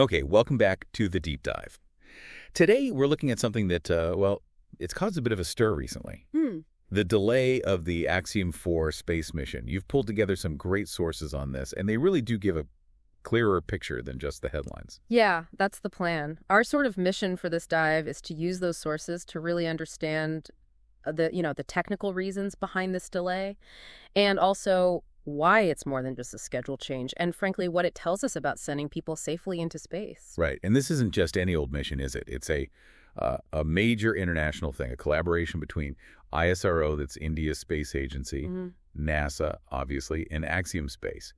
Okay, welcome back to The Deep Dive. Today, we're looking at something that, well, it's caused a bit of a stir recently. The delay of the Axiom 4 space mission. You've pulled together some great sources on this, and they really do give a clearer picture than just the headlines. Yeah, that's the plan. Our sort of mission for this dive is to use those sources to really understand the, the technical reasons behind this delay, and also why it's more than just a schedule change, and frankly, what it tells us about sending people safely into space. Right, and this isn't just any old mission, is it? It's a major international thing, a collaboration between ISRO, that's India's space agency, NASA, obviously, and Axiom Space.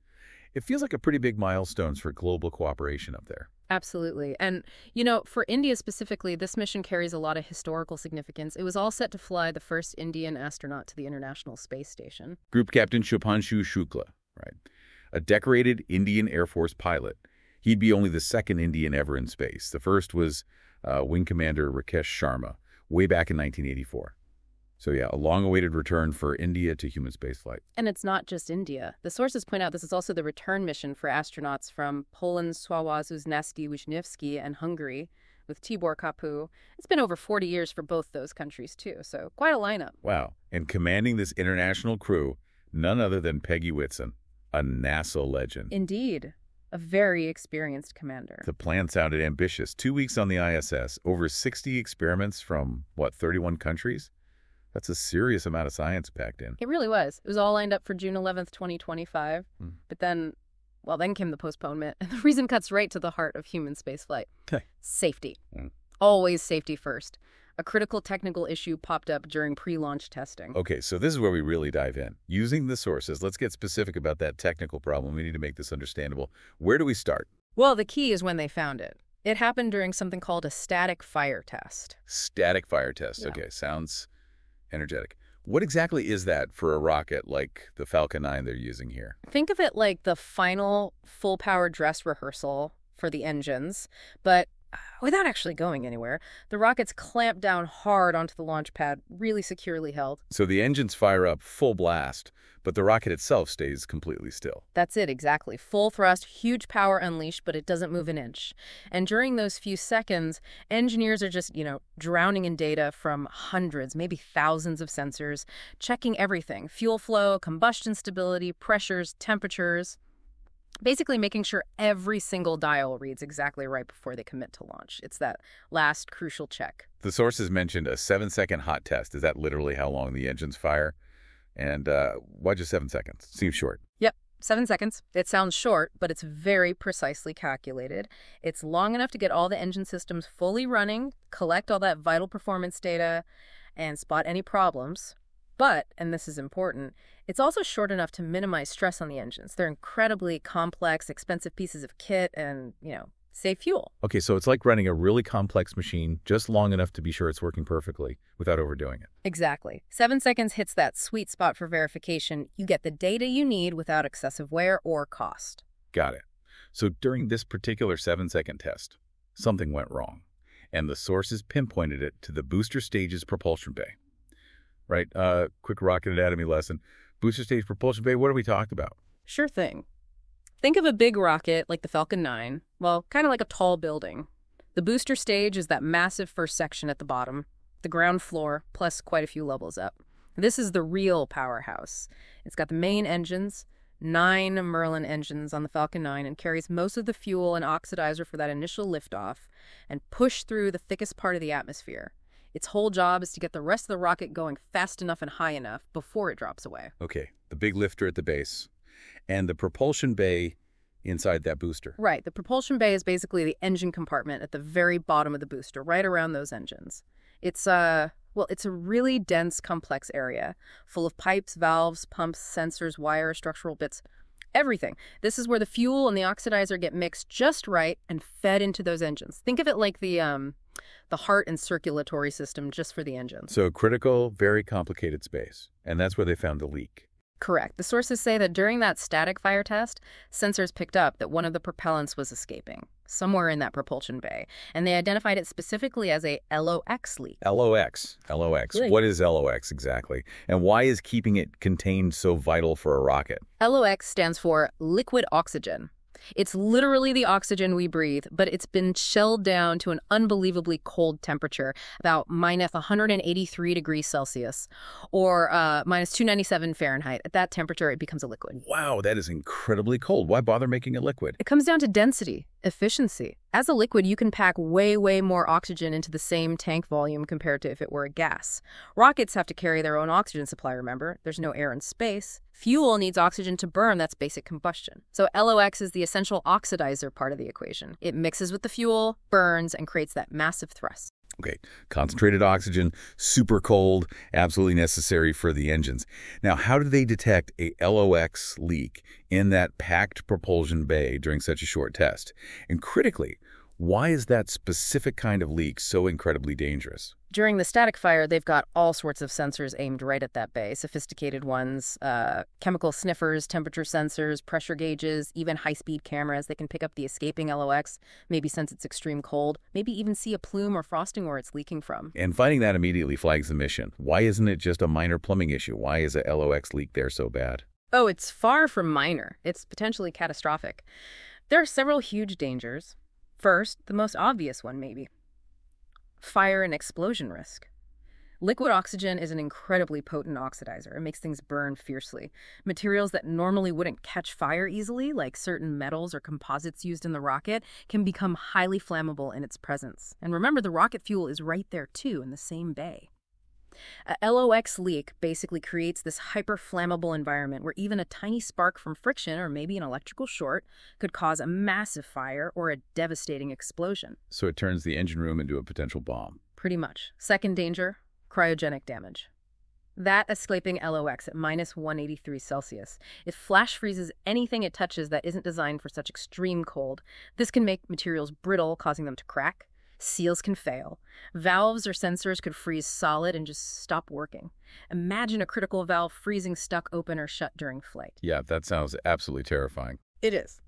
It feels like a pretty big milestone for global cooperation up there. Absolutely. And, you know, for India specifically, this mission carries a lot of historical significance. It was all set to fly the first Indian astronaut to the International Space Station. Group Captain Shubhanshu Shukla, right? A decorated Indian Air Force pilot. He'd be only the second Indian ever in space. The first was Wing Commander Rakesh Sharma way back in 1984. So yeah, a long-awaited return for India to human spaceflight. And it's not just India. The sources point out this is also the return mission for astronauts from Poland's Sławosz Uznański-Wiśniewski and Hungary with Tibor Kapu. It's been over 40 years for both those countries, too, so quite a lineup. Wow. And commanding this international crew, none other than Peggy Whitson, a NASA legend. Indeed. A very experienced commander. The plan sounded ambitious. 2 weeks on the ISS, over 60 experiments from, what, 31 countries? That's a serious amount of science packed in. It really was. It was all lined up for June 11th, 2025. But then, well, then came the postponement. And the reason cuts right to the heart of human spaceflight. Safety. Always safety first. A critical technical issue popped up during pre-launch testing. Okay, so this is where we really dive in. Using the sources, let's get specific about that technical problem. We need to make this understandable. Where do we start? Well, the key is when they found it. It happened during something called a static fire test. Static fire test. Yeah. Okay, sounds energetic. What exactly is that for a rocket like the Falcon 9 they're using here? Think of it like the final full-power dress rehearsal for the engines, but without actually going anywhere. The rockets clamp down hard onto the launch pad, really securely held. So the engines fire up full blast, but the rocket itself stays completely still. That's it, exactly. Full thrust, huge power unleashed, but it doesn't move an inch. And during those few seconds, engineers are just, drowning in data from hundreds, maybe thousands of sensors, checking everything. Fuel flow, combustion stability, pressures, temperatures. Basically making sure every single dial reads exactly right before they commit to launch. It's that last crucial check. The sources mentioned a 7-second hot test. Is that literally how long the engines fire? And why just 7 seconds? Seems short. Yep, 7 seconds. It sounds short, but it's very precisely calculated. It's long enough to get all the engine systems fully running, collect all that vital performance data, and spot any problems. But, and this is important, it's also short enough to minimize stress on the engines. They're incredibly complex, expensive pieces of kit and, save fuel. Okay, so it's like running a really complex machine just long enough to be sure it's working perfectly without overdoing it. Exactly. 7 seconds hits that sweet spot for verification. You get the data you need without excessive wear or cost. Got it. So during this particular 7-second test, something went wrong, and the sources pinpointed it to the booster stage's propulsion bay. Right, quick rocket anatomy lesson. Booster stage propulsion bay, what are we talking about? Sure thing. Think of a big rocket like the Falcon 9, well, kind of like a tall building. The booster stage is that massive first section at the bottom, the ground floor, plus quite a few levels up. This is the real powerhouse. It's got the main engines, 9 Merlin engines on the Falcon 9, and carries most of the fuel and oxidizer for that initial liftoff and push through the thickest part of the atmosphere. Its whole job is to get the rest of the rocket going fast enough and high enough before it drops away. Okay, the big lifter at the base and the propulsion bay inside that booster. Right, the propulsion bay is basically the engine compartment at the very bottom of the booster, right around those engines. It's it's a really dense, complex area full of pipes, valves, pumps, sensors, wire, structural bits, everything. This is where the fuel and the oxidizer get mixed just right and fed into those engines. Think of it like the heart and circulatory system just for the engine. So critical, very complicated space. And that's where they found the leak. Correct. The sources say that during that static fire test, sensors picked up that one of the propellants was escaping somewhere in that propulsion bay. And they identified it specifically as a LOX leak. LOX. LOX. Really? What is LOX exactly? And why is keeping it contained so vital for a rocket? LOX stands for liquid oxygen. It's literally the oxygen we breathe, but it's been shelled down to an unbelievably cold temperature, about minus 183 degrees Celsius or minus 297 Fahrenheit. At that temperature, it becomes a liquid. Wow, that is incredibly cold. Why bother making a liquid? It comes down to density, efficiency. As a liquid, you can pack way more oxygen into the same tank volume compared to if it were a gas. Rockets have to carry their own oxygen supply, remember? There's no air in space. Fuel needs oxygen to burn. That's basic combustion. So LOX is the essential oxidizer part of the equation. It mixes with the fuel, burns, and creates that massive thrust. Okay, concentrated oxygen, super cold, absolutely necessary for the engines. Now, how do they detect a LOX leak in that packed propulsion bay during such a short test? And critically, why is that specific kind of leak so incredibly dangerous? During the static fire, they've got all sorts of sensors aimed right at that bay, sophisticated ones, chemical sniffers, temperature sensors, pressure gauges, even high-speed cameras. They can pick up the escaping LOX, maybe sense its extreme cold, maybe even see a plume or frosting where it's leaking from. And finding that immediately flags the mission. Why isn't it just a minor plumbing issue? Why is a LOX leak there so bad? Oh, it's far from minor. It's potentially catastrophic. There are several huge dangers. First, the most obvious one, maybe. Fire and explosion risk. Liquid oxygen is an incredibly potent oxidizer. It makes things burn fiercely. Materials that normally wouldn't catch fire easily, like certain metals or composites used in the rocket, can become highly flammable in its presence. And remember, the rocket fuel is right there too, in the same bay. A LOX leak basically creates this hyper-flammable environment where even a tiny spark from friction or maybe an electrical short could cause a massive fire or a devastating explosion. So it turns the engine room into a potential bomb. Pretty much. Second danger, cryogenic damage. That escaping LOX at minus 183 Celsius. It flash freezes anything it touches that isn't designed for such extreme cold. This can make materials brittle, causing them to crack. Seals can fail. Valves or sensors could freeze solid and just stop working. Imagine a critical valve freezing stuck open or shut during flight. Yeah, that sounds absolutely terrifying. It is.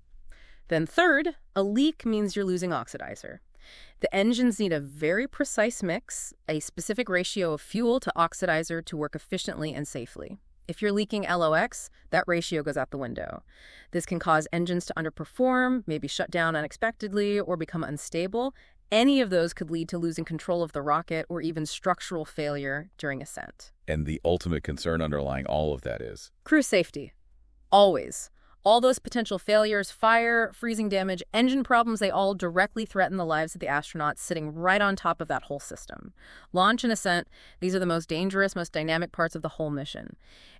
Then third, a leak means you're losing oxidizer. The engines need a very precise mix, a specific ratio of fuel to oxidizer to work efficiently and safely. If you're leaking LOX, that ratio goes out the window. This can cause engines to underperform, maybe shut down unexpectedly, or become unstable. Any of those could lead to losing control of the rocket or even structural failure during ascent. And the ultimate concern underlying all of that is? Crew safety. Always. All those potential failures, fire, freezing damage, engine problems, they all directly threaten the lives of the astronauts sitting right on top of that whole system. Launch and ascent, these are the most dangerous, most dynamic parts of the whole mission.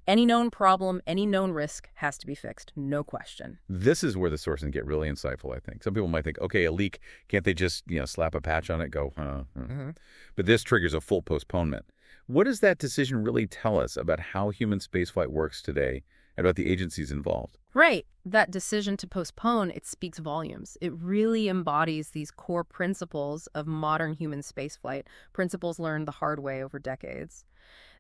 Any known problem, any known risk has to be fixed, no question. This is where the sources get really insightful, I think. Some people might think, okay, a leak, can't they just, you know, slap a patch on it, go, But this triggers a full postponement. What does that decision really tell us about how human spaceflight works today and about the agencies involved? Right. That decision to postpone, it speaks volumes. It really embodies these core principles of modern human spaceflight, principles learned the hard way over decades.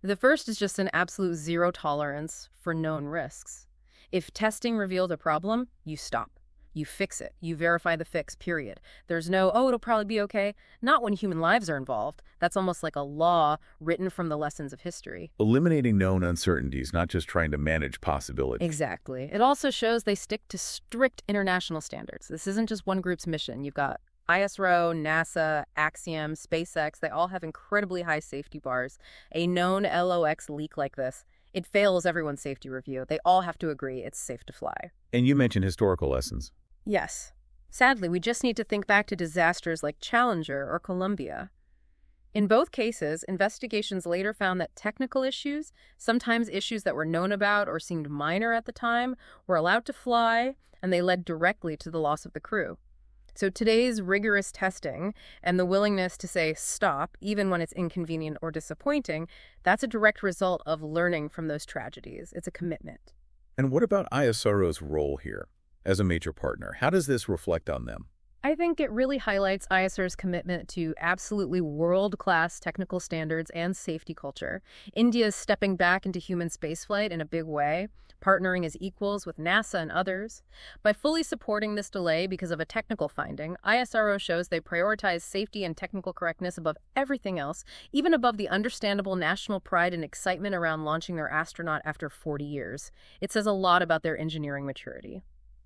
The first is just an absolute zero tolerance for known risks. If testing revealed a problem, you stop. You fix it. You verify the fix, period. There's no, oh, it'll probably be okay. Not when human lives are involved. That's almost like a law written from the lessons of history. Eliminating known uncertainties, not just trying to manage possibility. Exactly. It also shows they stick to strict international standards. This isn't just one group's mission. You've got ISRO, NASA, Axiom, SpaceX. They all have incredibly high safety bars. A known LOX leak like this, it fails everyone's safety review. They all have to agree it's safe to fly. And you mentioned historical lessons. Yes. Sadly, we just need to think back to disasters like Challenger or Columbia. In both cases, investigations later found that technical issues, sometimes issues that were known about or seemed minor at the time, were allowed to fly, and they led directly to the loss of the crew. So today's rigorous testing and the willingness to say stop, even when it's inconvenient or disappointing, that's a direct result of learning from those tragedies. It's a commitment. And what about ISRO's role here? As a major partner, how does this reflect on them? I think it really highlights ISRO's commitment to absolutely world-class technical standards and safety culture. India is stepping back into human spaceflight in a big way, partnering as equals with NASA and others. By fully supporting this delay because of a technical finding, ISRO shows they prioritize safety and technical correctness above everything else, even above the understandable national pride and excitement around launching their astronaut after 40 years. It says a lot about their engineering maturity.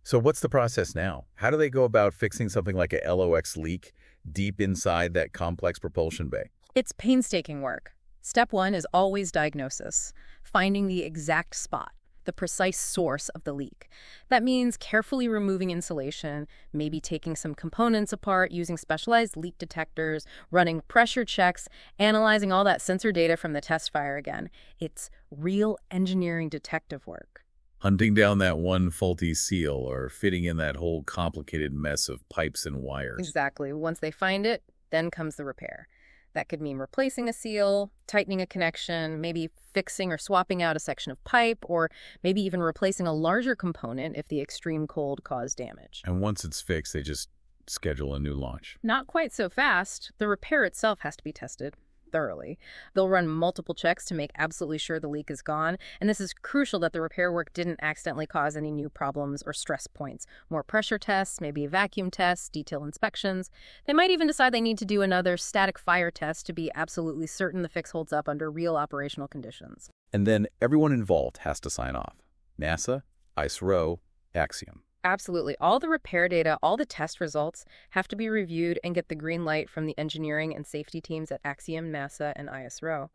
So what's the process now? How do they go about fixing something like a LOX leak deep inside that complex propulsion bay? It's painstaking work. Step one is always diagnosis, finding the exact spot, the precise source of the leak. That means carefully removing insulation, maybe taking some components apart, using specialized leak detectors, running pressure checks, analyzing all that sensor data from the test fire again. It's real engineering detective work. Hunting down that one faulty seal or fitting in that whole complicated mess of pipes and wires. Exactly. Once they find it, then comes the repair. That could mean replacing a seal, tightening a connection, maybe fixing or swapping out a section of pipe, or maybe even replacing a larger component if the extreme cold caused damage. And once it's fixed, they just schedule a new launch. Not quite so fast. The repair itself has to be tested thoroughly. They'll run multiple checks to make absolutely sure the leak is gone, and this is crucial that the repair work didn't accidentally cause any new problems or stress points. More pressure tests, maybe vacuum tests, detailed inspections. They might even decide they need to do another static fire test to be absolutely certain the fix holds up under real operational conditions. And then everyone involved has to sign off. NASA, ISRO, Axiom. Absolutely. All the repair data, all the test results have to be reviewed and get the green light from the engineering and safety teams at Axiom, NASA, and ISRO.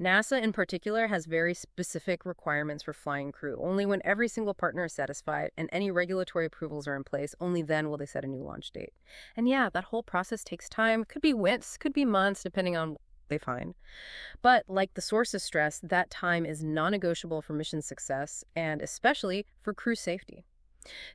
NASA in particular has very specific requirements for flying crew. Only when every single partner is satisfied and any regulatory approvals are in place, only then will they set a new launch date. And yeah, that whole process takes time. Could be weeks, could be months, depending on what they find. But like the sources stress, that time is non-negotiable for mission success and especially for crew safety.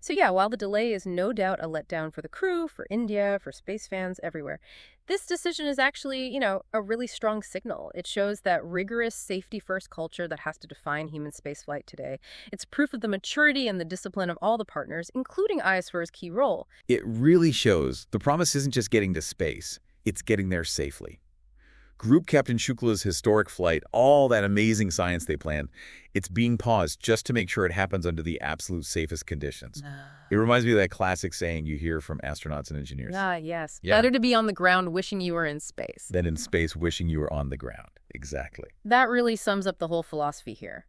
So yeah, while the delay is no doubt a letdown for the crew, for India, for space fans everywhere, this decision is actually, a really strong signal. It shows that rigorous safety-first culture that has to define human spaceflight today. It's proof of the maturity and the discipline of all the partners, including ISRO's key role. It really shows the promise isn't just getting to space, it's getting there safely. Group Captain Shukla's historic flight, all that amazing science they planned, it's being paused just to make sure it happens under the absolute safest conditions. It reminds me of that classic saying you hear from astronauts and engineers. Ah, yes. Yeah. Better to be on the ground wishing you were in space than in space wishing you were on the ground. Exactly. That really sums up the whole philosophy here.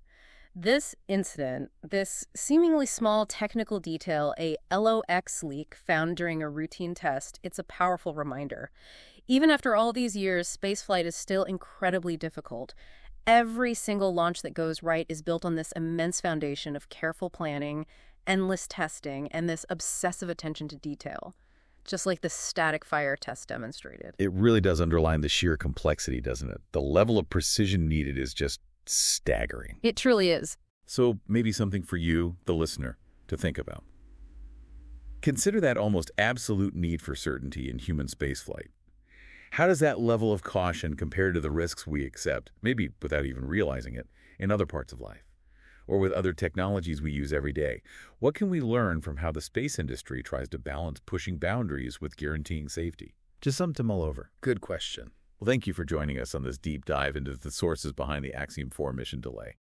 This incident, this seemingly small technical detail, a LOX leak found during a routine test, it's a powerful reminder. Even after all these years, spaceflight is still incredibly difficult. Every single launch that goes right is built on this immense foundation of careful planning, endless testing, and this obsessive attention to detail, just like the static fire test demonstrated. It really does underline the sheer complexity, doesn't it? The level of precision needed is just staggering. It truly is. So maybe something for you, the listener, to think about. Consider that almost absolute need for certainty in human spaceflight. How does that level of caution compare to the risks we accept, maybe without even realizing it, in other parts of life? Or with other technologies we use every day? What can we learn from how the space industry tries to balance pushing boundaries with guaranteeing safety? Just something to mull over. Good question. Well, thank you for joining us on this deep dive into the sources behind the Axiom 4 mission delay.